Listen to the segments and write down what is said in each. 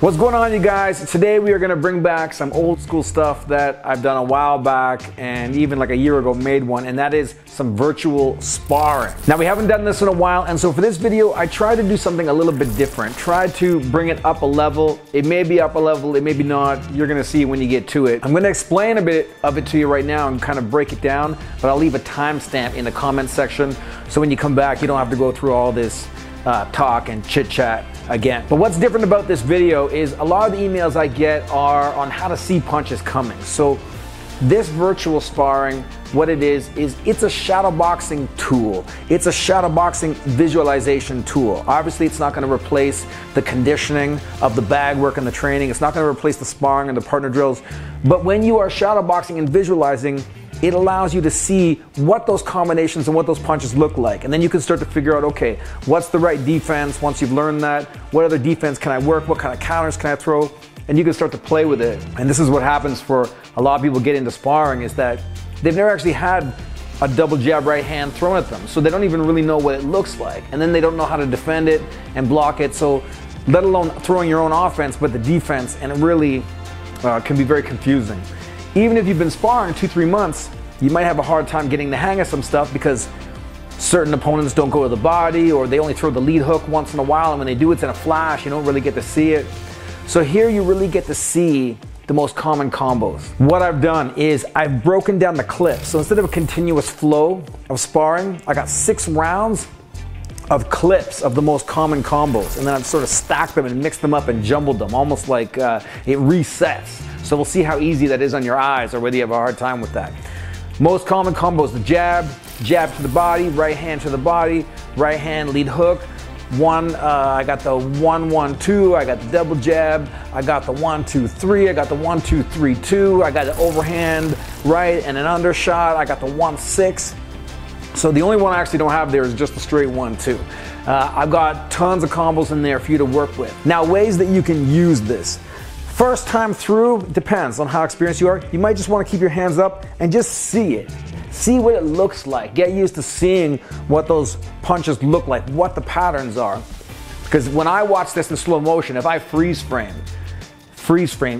What's going on, you guys? Today we are going to bring back some old school stuff that I've done a while back, and even like a year ago made one, and that is some virtual sparring. Now, we haven't done this in a while, and so for this video I tried to do something a little bit different. Tried to bring it up a level. It may be up a level, it may be not. You're going to see when you get to it. I'm going to explain a bit of it to you right now and kind of break it down, but I'll leave a timestamp in the comment section so when you come back you don't have to go through all this talk and chit chat again. But what's different about this video is a lot of the emails I get are on how to see punches coming. So this virtual sparring, what it is it's a shadowboxing tool. It's a shadowboxing visualization tool. Obviously, it's not going to replace the conditioning of the bag work and the training. It's not going to replace the sparring and the partner drills. But when you are shadowboxing and visualizing, it allows you to see what those combinations and what those punches look like. And then you can start to figure out, okay, what's the right defense once you've learned that? What other defense can I work? What kind of counters can I throw? And you can start to play with it. And this is what happens for a lot of people get into sparring, is that they've never actually had a double jab right hand thrown at them. So they don't even really know what it looks like. And then they don't know how to defend it and block it. So let alone throwing your own offense, but the defense, and it really can be very confusing. Even if you've been sparring 2-3 months, you might have a hard time getting the hang of some stuff because certain opponents don't go to the body, or they only throw the lead hook once in a while, and when they do, it's in a flash. You don't really get to see it. So here you really get to see the most common combos. What I've done is I've broken down the clips. So instead of a continuous flow of sparring, I got 6 rounds of clips of the most common combos, and then I've sort of stacked them and mixed them up and jumbled them, almost like it resets. So we'll see how easy that is on your eyes, or whether you have a hard time with that. Most common combos: the jab, jab to the body, right hand to the body, right hand lead hook. I got the 1-1-2, I got the double jab, I got the 1-2-3, I got the 1-2-3-2, I got the overhand right and an undershot, I got the 1-6. So the only one I actually don't have there is just the straight 1-2. I've got tons of combos in there for you to work with. Now, ways that you can use this. First time through, depends on how experienced you are. You might just want to keep your hands up and just see it. See what it looks like. Get used to seeing what those punches look like, what the patterns are. Because when I watch this in slow motion, if I freeze frame,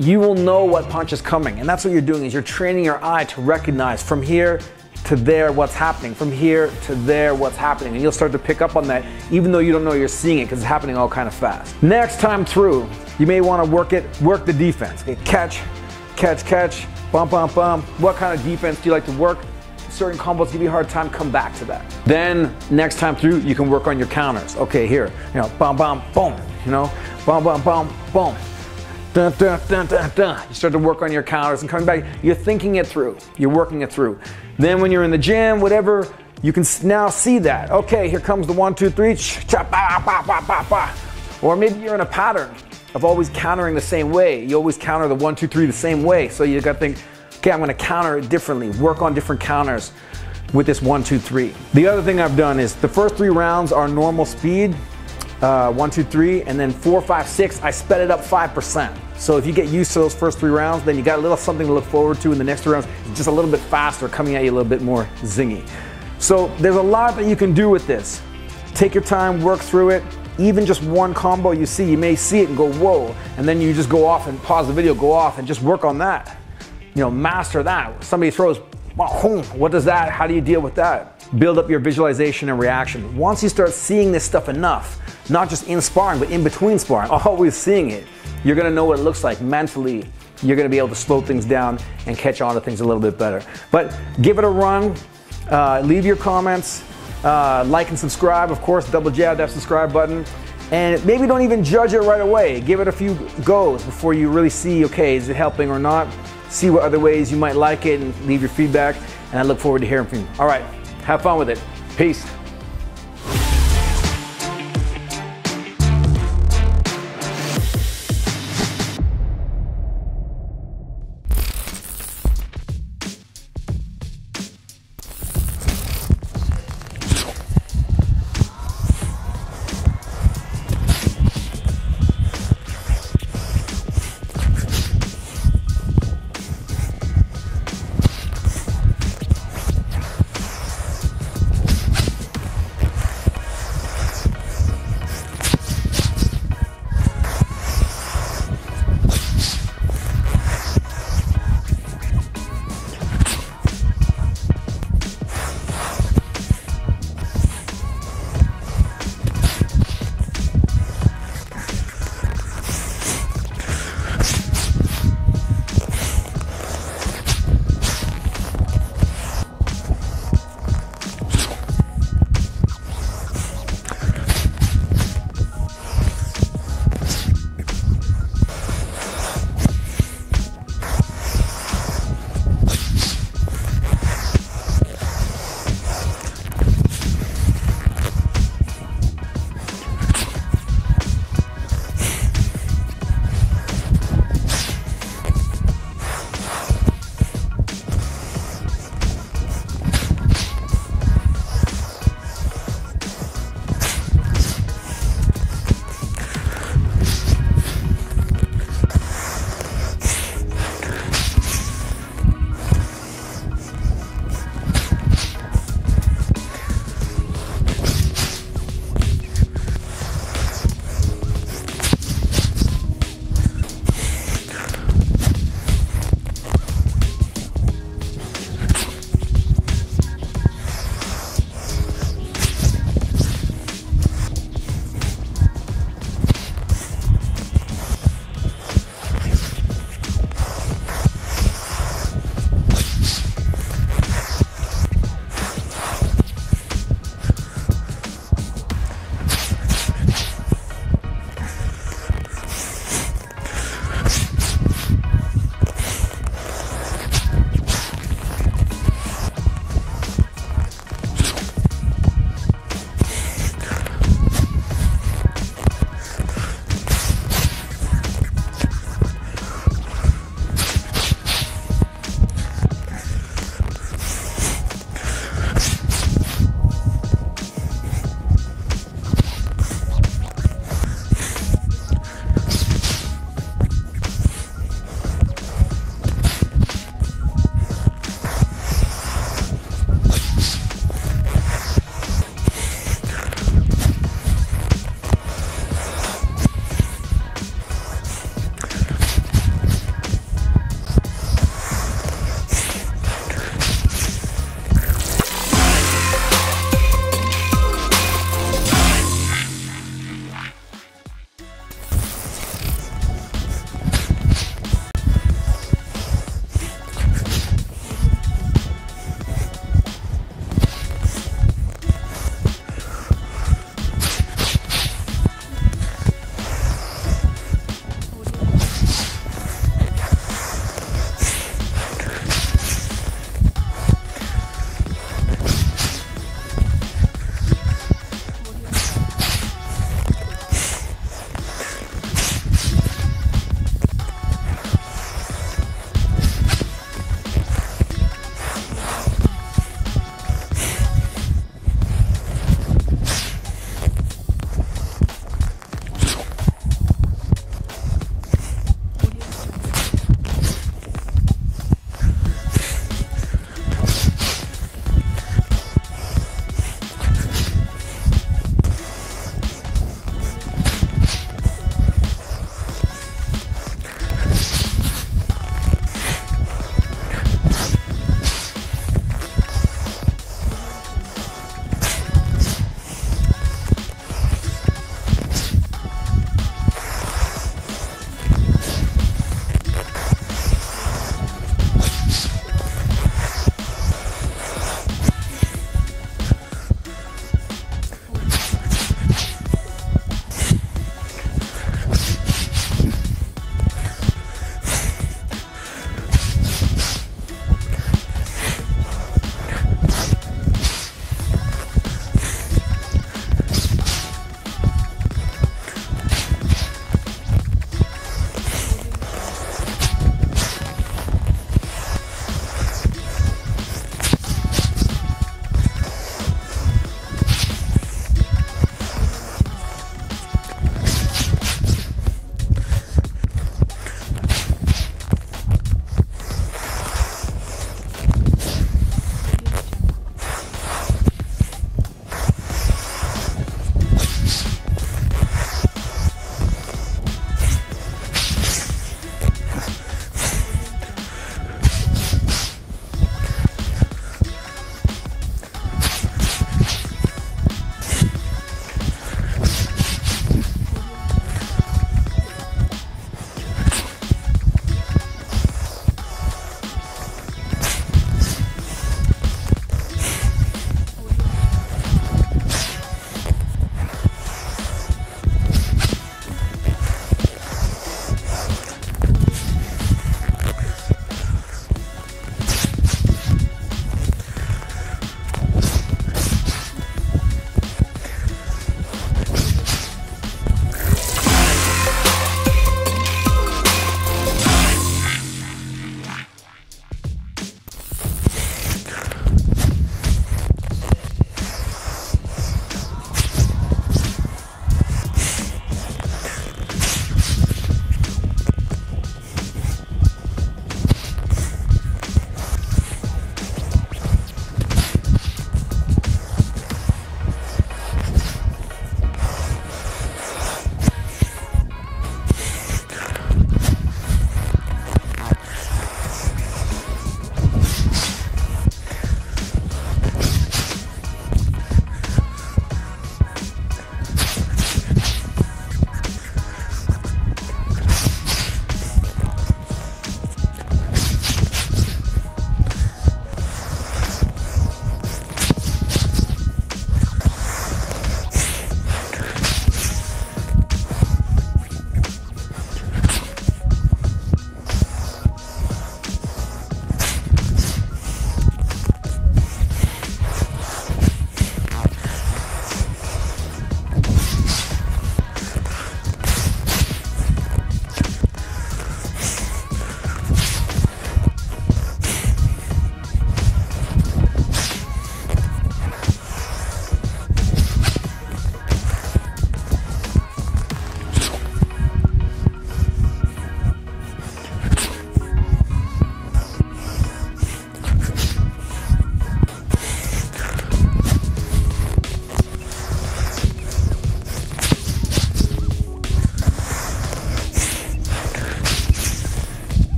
you will know what punch is coming. And that's what you're doing, is you're training your eye to recognize from here to there what's happening, from here to there what's happening, and you'll start to pick up on that even though you don't know you're seeing it, because it's happening all kind of fast. Next time through, you may want to work the defense. Okay, catch, catch, catch, bump, bump, bump. What kind of defense do you like to work? Certain combos give you a hard time, come back to that. Then next time through, you can work on your counters. Okay, here, you know, bum, bum, boom, you know, bum, bum, bum, boom. Dun, dun, dun, dun, dun. You start to work on your counters and coming back, you're thinking it through, you're working it through. Then when you're in the gym, whatever, you can now see that. Okay, here comes the 1-2-3, chop, ba, ba, ba, ba, ba. Or maybe you're in a pattern of always countering the same way. You always counter the 1-2-3 the same way. So you gotta think, okay, I'm gonna counter it differently, work on different counters with this 1-2-3. The other thing I've done is the first 3 rounds are normal speed, 1-2-3, and then 4-5-6, I sped it up 5%. So if you get used to those first 3 rounds, then you got a little something to look forward to in the next 3 rounds, just a little bit faster, coming at you a little bit more zingy. So there's a lot that you can do with this. Take your time, work through it. Even just one combo you see, you may see it and go, whoa, and then you just go off and pause the video, go off and just work on that. You know, master that. Somebody throws, what does that, how do you deal with that? Build up your visualization and reaction. Once you start seeing this stuff enough, not just in sparring, but in between sparring, always seeing it, you're gonna know what it looks like mentally. You're gonna be able to slow things down and catch on to things a little bit better. But give it a run, leave your comments, like and subscribe, of course, double jab that subscribe button. And maybe don't even judge it right away. Give it a few goes before you really see, okay, is it helping or not? See what other ways you might like it and leave your feedback. And I look forward to hearing from you. All right. Have fun with it. Peace.